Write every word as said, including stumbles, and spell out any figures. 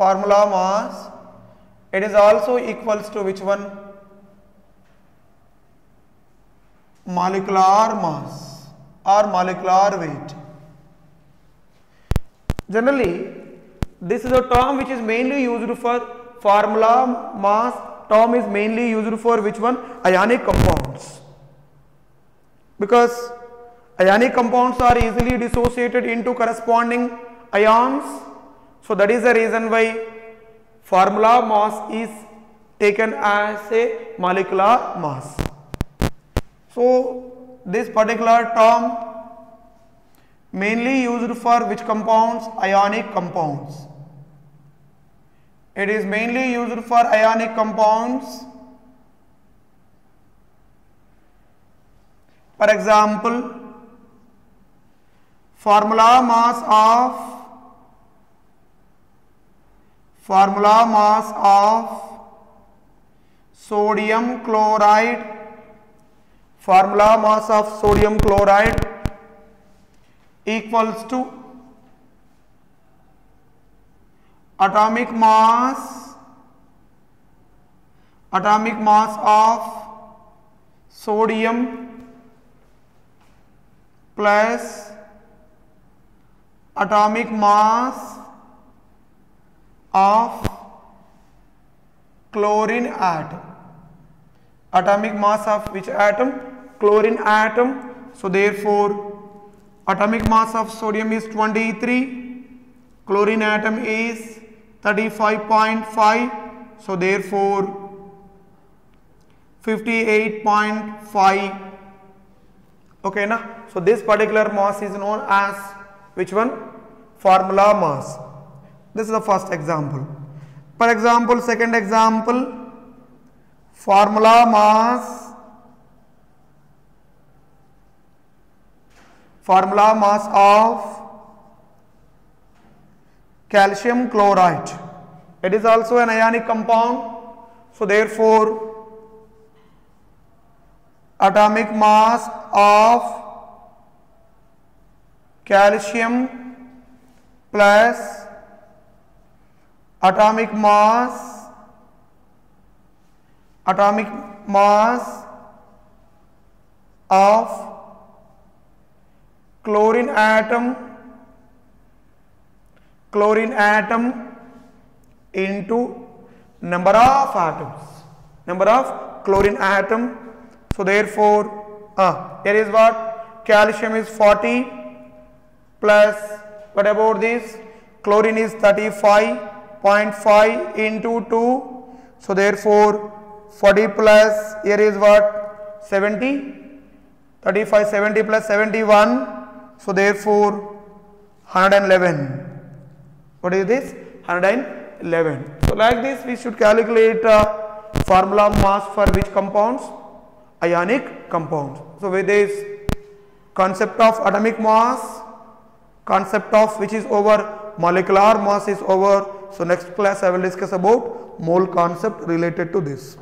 formula mass, it is also equals to which one? Molecular mass or molecular weight. Generally, this is a term which is mainly used for formula mass. Term is mainly used for which one? Ionic compounds, because ionic compounds are easily dissociated into corresponding ions. So that is the reason why formula mass is taken as a molecular mass. So this particular term mainly used for which compounds? Ionic compounds. It is mainly used for ionic compounds. For example, formula mass of formula mass of sodium chloride formula mass of sodium chloride equals to atomic mass atomic mass of sodium plus atomic mass of chlorine atom, atomic mass of which atom? Chlorine atom. So therefore atomic mass of sodium is twenty-three, chlorine atom is thirty-five point five, so therefore fifty-eight point five. Okay na? So this particular mass is known as which one? Formula mass. This is the first example. For example, second example, formula mass formula mass of calcium chloride. It is also an ionic compound, so therefore atomic mass of calcium plus atomic mass atomic mass of chlorine atom chlorine atom into number of atoms, number of chlorine atom. So therefore ah, here is what? Calcium is forty plus what about this? Chlorine is thirty-five point five into two, so therefore forty plus here is what? seventy, thirty-five, seventy plus seventy-one, so therefore one hundred eleven. What is this? one hundred eleven. So like this we should calculate uh, formula mass for which compounds? Ionic compounds. So with this concept of atomic mass, concept of which is over, molecular mass is over. So next class I will discuss about mole concept related to this.